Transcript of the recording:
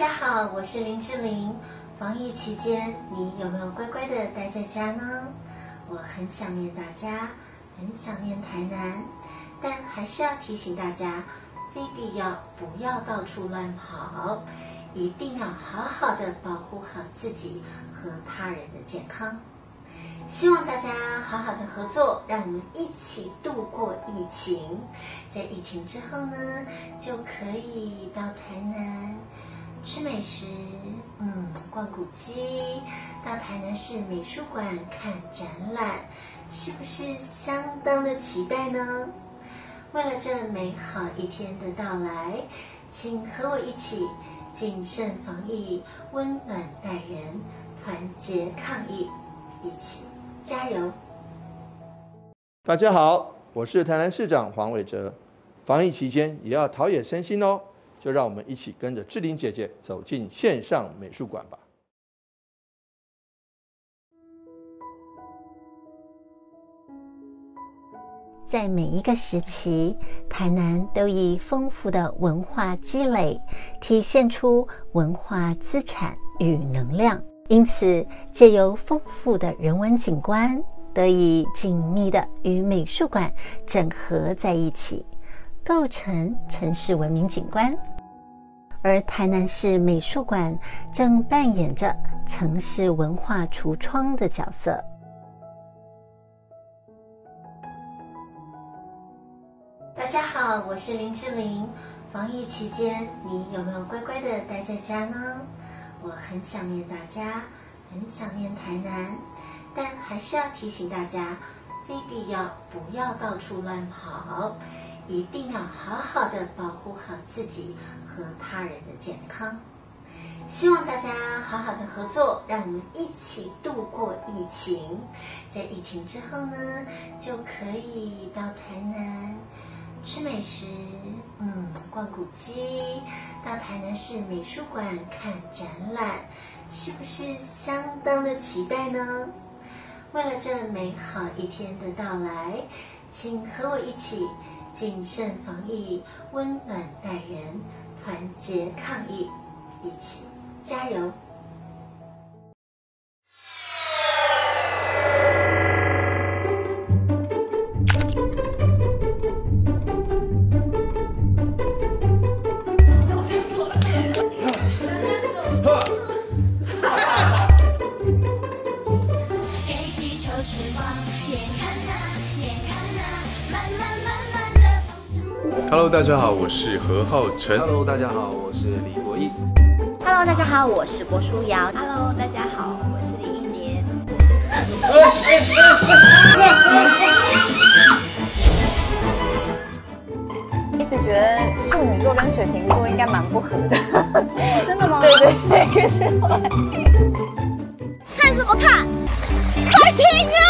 家好，我是林志玲。防疫期间，你有没有乖乖的待在家呢？我很想念大家，很想念台南，但还是要提醒大家，非必要不要到处乱跑，一定要好好的保护好自己和他人的健康。希望大家好好的合作，让我们一起度过疫情。在疫情之后呢，就可以到台南吃美食，逛古迹，到台南市美术馆看展览，是不是相当的期待呢？为了这美好一天的到来，请和我一起谨慎防疫，温暖待人，团结抗疫，一起加油！大家好，我是台南市长黄伟哲。防疫期间也要陶冶身心哦，就让我们一起跟着志玲姐姐走进线上美术馆吧。在每一个时期，台南都以丰富的文化积累，体现出文化资产与能量。因此，借由丰富的人文景观，得以紧密的与美术馆整合在一起，构成城市文明景观。而台南市美术馆正扮演着城市文化橱窗的角色。大家好，我是林志玲。防疫期间，你有没有乖乖的待在家呢？我很想念大家，很想念台南，但还是要提醒大家，非必要不要到处乱跑，一定要好好的保护好自己和他人的健康。希望大家好好的合作，让我们一起度过疫情。在疫情之后呢，就可以到台南吃美食，逛古迹，到台南市美术馆看展览，是不是相当的期待呢？为了这美好一天的到来，请和我一起谨慎防疫，温暖待人，团结抗疫，一起加油！Hello， 大家好，我是何浩晨。Hello， 大家好，我是李国毅。Hello， 大家好，我是郭书瑶。Hello， 大家好，我是李一杰。一直觉得处女座跟水瓶座应该蛮不合的。真的吗？对对对，可是我看什么看？快停啊！